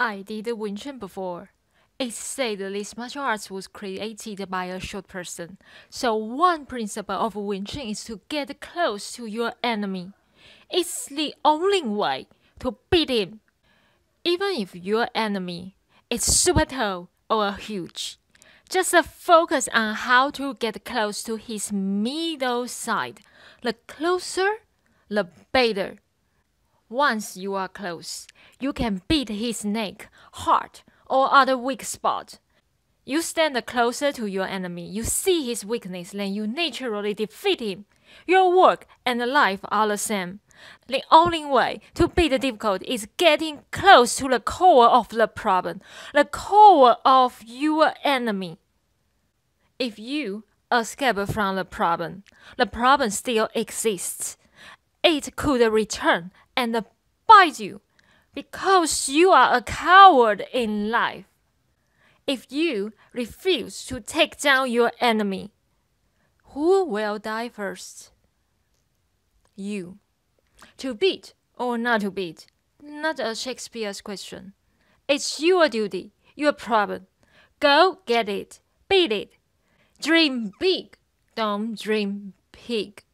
I did the Wing Chun before. It's said this martial arts was created by a short person. So one principle of Wing Chun is to get close to your enemy. It's the only way to beat him. Even if your enemy is super tall or huge, just focus on how to get close to his middle side. The closer, the better. Once you are close, you can beat his neck, heart, or other weak spot. You stand closer to your enemy, you see his weakness, then you naturally defeat him. Your work and life are the same. The only way to beat the difficult is getting close to the core of the problem, the core of your enemy. If you escape from the problem still exists. It could return and bite you because you are a coward in life. If you refuse to take down your enemy, who will die first? You. To beat or not to beat, not a Shakespeare's question. It's your duty, your problem. Go get it, beat it. Dream big, don't dream pig.